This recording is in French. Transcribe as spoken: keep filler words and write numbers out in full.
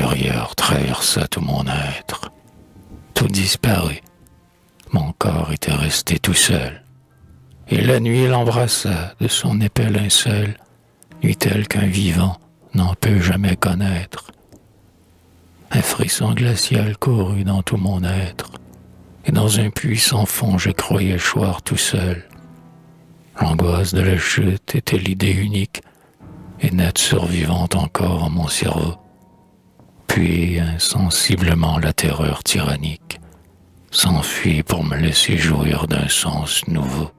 intérieur traversa tout mon être. Tout disparut. Mon corps était resté tout seul. Et la nuit l'embrassa de son épais linceul, nuit telle qu'un vivant n'en peut jamais connaître. Un frisson glacial courut dans tout mon être, et dans un puits sans fond je croyais choir tout seul. L'angoisse de la chute était l'idée unique, et nette survivante encore en mon cerveau. Puis, insensiblement, la terreur tyrannique s'enfuit pour me laisser jouir d'un sens nouveau.